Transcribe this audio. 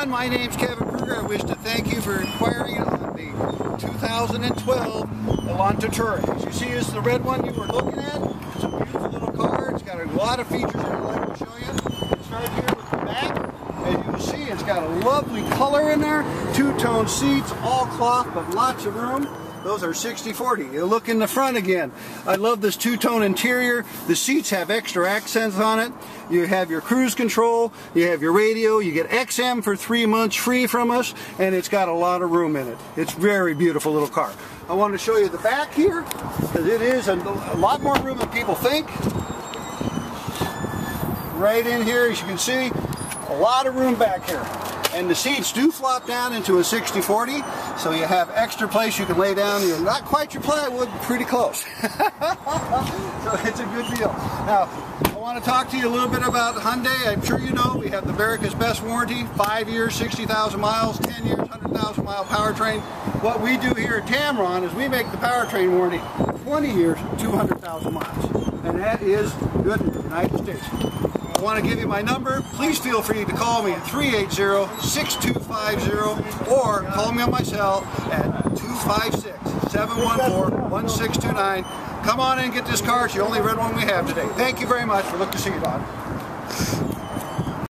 everyone, my name's Kevin Burger. I wish to thank you for inquiring on the 2012 Elantra Touring. As you see, it's the red one you were looking at. It's a beautiful little car. It's got a lot of features that I'd like to show you. Let's start here with the back. As you will see, it's got a lovely color in there. Two-tone seats, all cloth, but lots of room. Those are 60-40. You look in the front again. I love this two-tone interior. The seats have extra accents on it. You have your cruise control. You have your radio. You get XM for 3 months free from us, and it's got a lot of room in it. It's very beautiful little car. I want to show you the back here, because it is a lot more room than people think. Right in here, as you can see, a lot of room back here. And the seats do flop down into a 60-40, so you have extra place you can lay down. You're not quite your plywood, pretty close. So it's a good deal. Now, I want to talk to you a little bit about Hyundai. I'm sure you know we have the America's Best Warranty, 5 years, 60,000 miles, 10 years, 100,000 mile powertrain. What we do here at Tameron is we make the powertrain warranty 20 years, 200,000 miles. And that is good in the United States. I want to give you my number. Please feel free to call me at 380-6250 or call me on my cell at 256-714-1629. Come on in and get this car. It's the only red one we have today. Thank you very much. We look to see you, Don.